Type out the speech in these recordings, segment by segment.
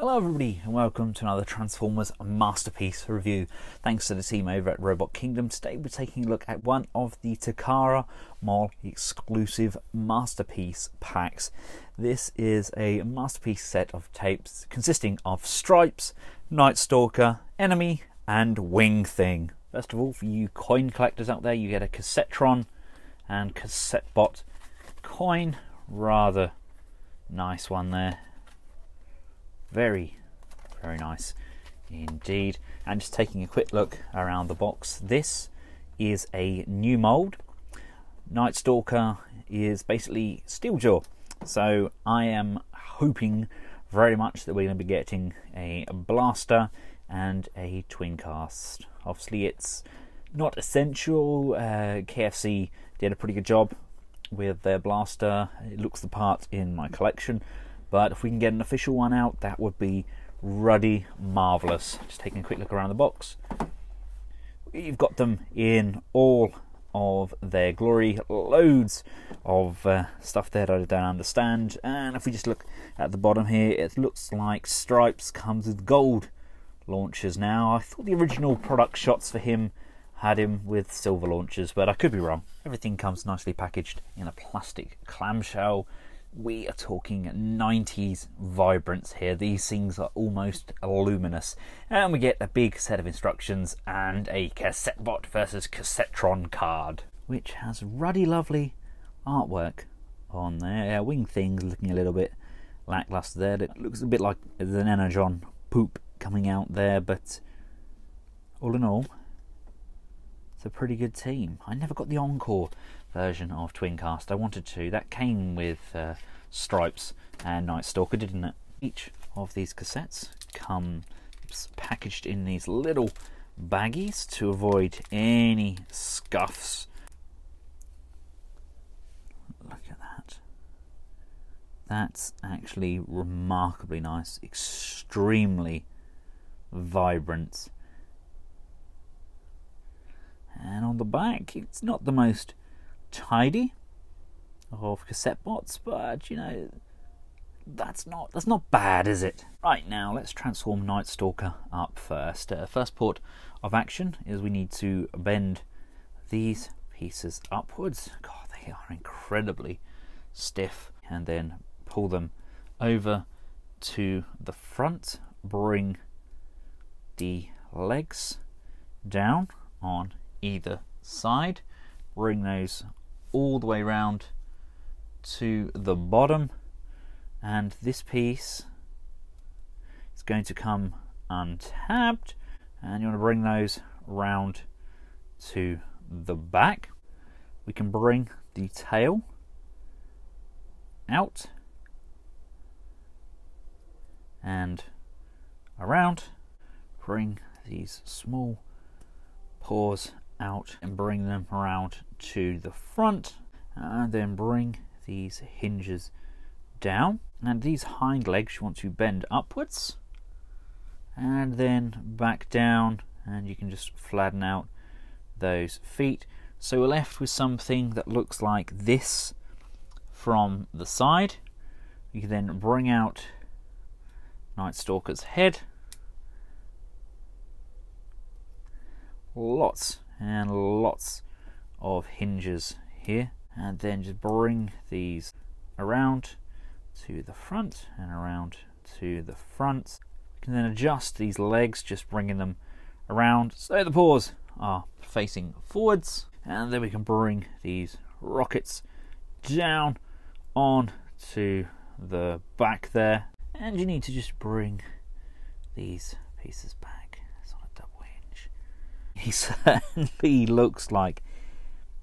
Hello everybody and welcome to another Transformers Masterpiece review. Thanks to the team over at Robot Kingdom. Today we're taking a look at one of the Takara Tomy exclusive Masterpiece packs. This is a Masterpiece set of tapes consisting of Stripes, Nightstalker, Enemy and Wing Thing. First of all, for you coin collectors out there, you get a Cassettetron and Cassettebot coin. Rather nice one there. Very nice indeed. And just taking a quick look around the box, this is a new mold. Nightstalker is basically Steeljaw, so I am hoping very much that we're going to be getting a Blaster and a Twincast. Obviously it's not essential. KFC did a pretty good job with their Blaster. It looks the part in my collection, but if we can get an official one out, that would be ruddy marvellous. Just taking a quick look around the box. You've got them in all of their glory. Loads of stuff there that I don't understand. And if we just look at the bottom here, it looks like Stripes comes with gold launchers now. I thought the original product shots for him had him with silver launchers, but I could be wrong. Everything comes nicely packaged in a plastic clamshell. We are talking 90s vibrance here. These things are almost luminous. And we get a big set of instructions and a Cassettebot versus Cassettetron card, which has ruddy lovely artwork on there. Yeah, Wing Thing's looking a little bit lackluster there. It looks a bit like there's an energon poop coming out there, but all in all, it's a pretty good team. I never got the Encore version of Twincast. I wanted to. That came with Stripes and Nightstalker, didn't it? Each of these cassettes comes packaged in these little baggies to avoid any scuffs. Look at that. That's actually remarkably nice. Extremely vibrant. And on the back, it's not the most tidy of cassette bots, but you know, that's not bad, is it? Right, now let's transform Nightstalker up first. First port of action is we need to bend these pieces upwards. God, they are incredibly stiff. And then pull them over to the front, bring the legs down on either side, bring those all the way round to the bottom, and this piece is going to come untabbed, and you want to bring those round to the back. We can bring the tail out and around, bring these small paws out and bring them around to the front, and then bring these hinges down, and these hind legs you want to bend upwards and then back down, and you can just flatten out those feet. So we're left with something that looks like this from the side. You can then bring out Nightstalker's head. Lots and lots of hinges here, and then just bring these around to the front and around to the front. You can then adjust these legs, just bringing them around so the paws are facing forwards, and then we can bring these rockets down on to the back there, and you need to just bring these pieces back. He certainly looks like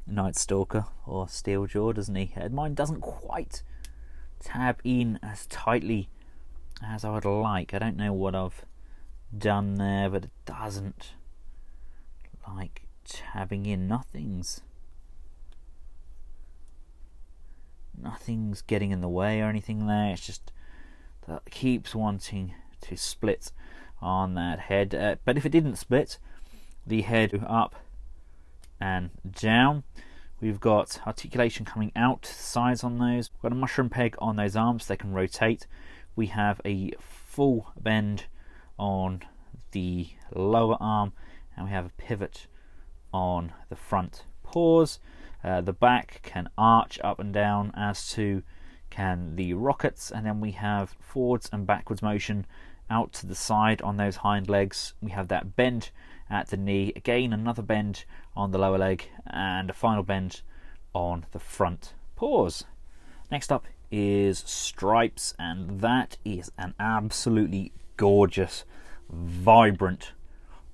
Nightstalker or Steeljaw, doesn't he? Mine doesn't quite tab in as tightly as I would like. I don't know what I've done there, but it doesn't like tabbing in. Nothing's getting in the way or anything there. It's just that keeps wanting to split on that head. But if it didn't split, the head up and down. We've got articulation coming out, sides on those. We've got a mushroom peg on those arms, so they can rotate. we have a full bend on the lower arm, and we have a pivot on the front paws. The back can arch up and down, as too can the rockets, and then we have forwards and backwards motion out to the side on those hind legs. We have that bend at the knee, again another bend on the lower leg, and a final bend on the front paws. Next up is Stripes, and that is an absolutely gorgeous, vibrant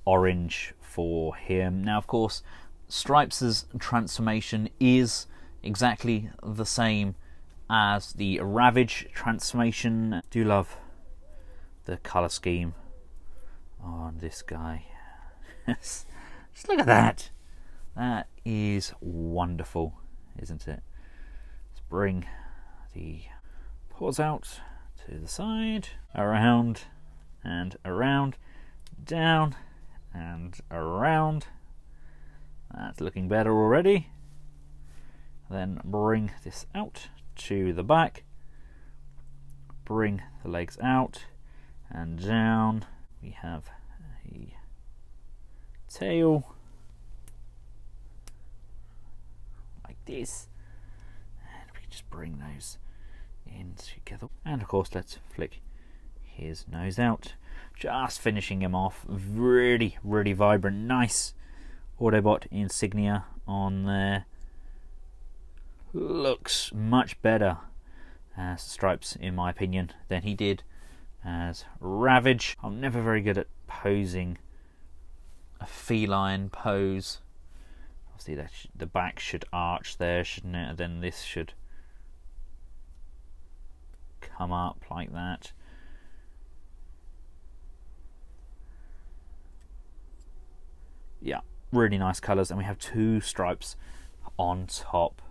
orange for him. Now, of course, Stripes' transformation is exactly the same as the Ravage transformation. I do love the colour scheme on this guy. Just look at that. That is wonderful, isn't it? Let's bring the paws out to the side, around and around, down and around. That's looking better already. Then bring this out to the back, bring the legs out and down. We have a tail like this, and we just bring those in together, and of course let's flick his nose out, just finishing him off. Really, really vibrant, nice Autobot insignia on there. Looks much better as Stripes, in my opinion, than he did as Ravage. I'm never very good at posing a feline pose. Obviously that the back should arch there, shouldn't it? And then this should come up like that. Yeah, really nice colours, and we have two Stripes on top.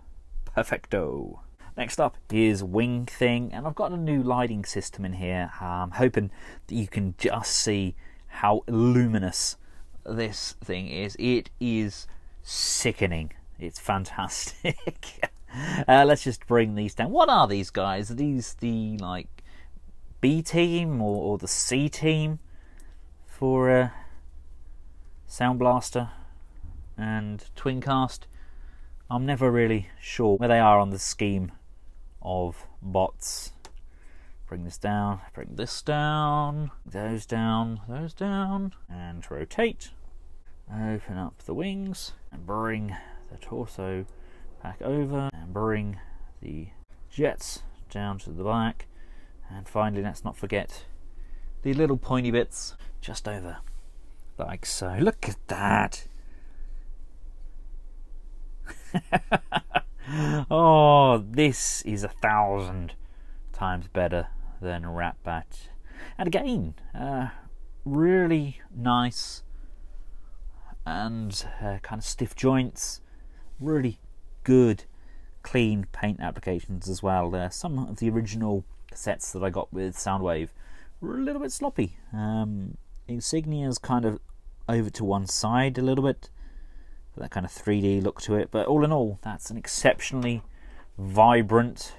Perfecto. Next up is Wing Thing, and I've got a new lighting system in here. I'm hoping that you can just see how luminous this thing is. It is sickening. It's fantastic. Let's just bring these down. What are these guys? Are these the like B team or the C team for Sound Blaster and Twincast? I'm never really sure where they are on the scheme of bots. Bring this down, those down, those down, and rotate. Open up the wings and bring the torso back over and bring the jets down to the back. And finally, let's not forget the little pointy bits just over, like so. Look at that. Oh, this is 1,000 times better than Rat Bat, and again really nice and kind of stiff joints, really good clean paint applications as well. Some of the original cassettes that I got with Soundwave were a little bit sloppy. Insignia's kind of over to one side a little bit, that kind of 3D look to it, but all in all, that's an exceptionally vibrant.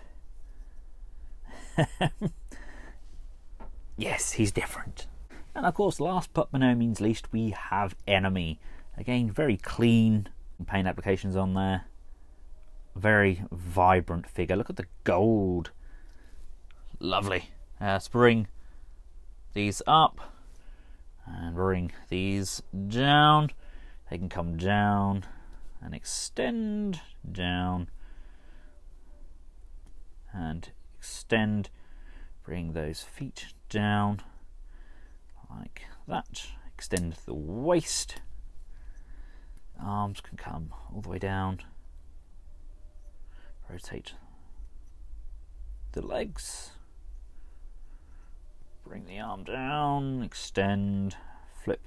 Yes, he's different. And of course, last but by no means least, we have Enemy. Again, very clean paint applications on there. Very vibrant figure. Look at the gold. Lovely. Let's bring these up and bring these down. They can come down and extend down and extend. Bring those feet down like that. Extend the waist. Arms can come all the way down. Rotate the legs. Bring the arm down. Extend. Flip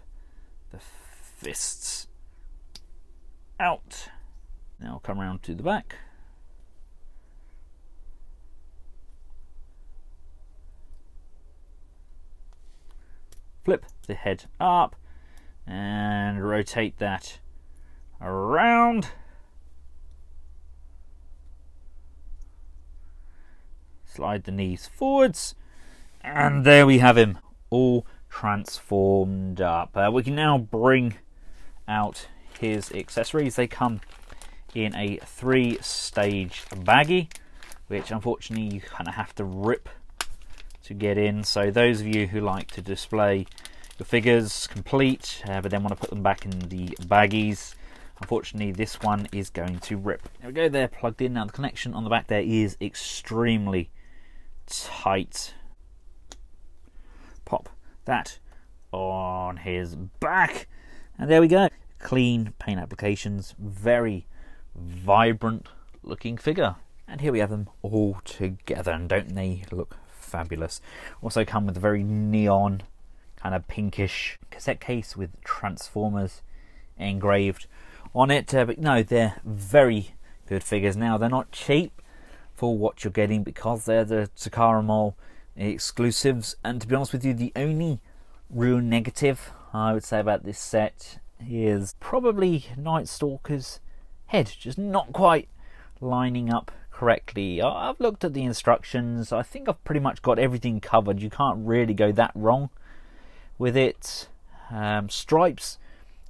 the fists out. Now come around to the back. Flip the head up and rotate that around. Slide the knees forwards And there we have him, all transformed up. We can now bring out his accessories. They come in a 3-stage baggie, which unfortunately you kind of have to rip to get in. So those of you who like to display your figures complete, but then want to put them back in the baggies, unfortunately this one is going to rip. There we go, they're plugged in. Now the connection on the back there is extremely tight. Pop that on his back, and there we go. Clean paint applications, very vibrant looking figure. And here we have them all together, and don't they look fabulous? Also come with a very neon kind of pinkish cassette case with Transformers engraved on it, but no, they're very good figures. Now they're not cheap for what you're getting because they're the Takara Mall exclusives, and to be honest with you, the only real negative I would say about this set is probably Nightstalker's head just not quite lining up correctly. I've looked at the instructions. I think I've pretty much got everything covered. You can't really go that wrong with it. Stripes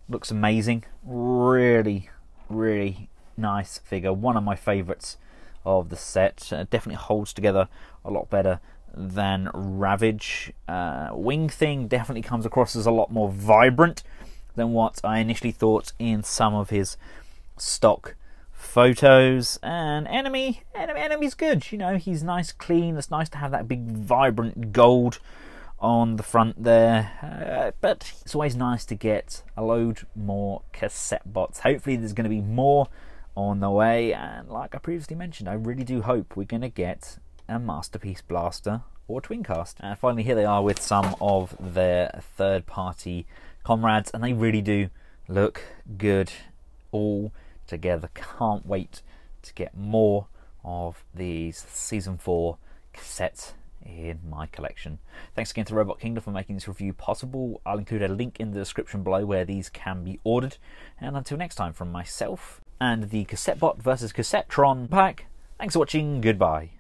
looks amazing, really nice figure, one of my favorites of the set. Definitely holds together a lot better than Ravage. Wing Thing definitely comes across as a lot more vibrant than what I initially thought in some of his stock photos. And Enemy's good, you know, he's nice, clean. It's nice to have that big vibrant gold on the front there, but it's always nice to get a load more cassette bots. Hopefully there's going to be more on the way, and like I previously mentioned, I really do hope we're going to get a Masterpiece, Blaster or Twincast. And finally here they are with some of their third-party comrades, and they really do look good all together. Can't wait to get more of these season 4 cassettes in my collection. Thanks again to Robot Kingdom for making this review possible. I'll include a link in the description below where these can be ordered, and until next time, from myself and the Cassettebot versus Cassettetron pack, thanks for watching, goodbye.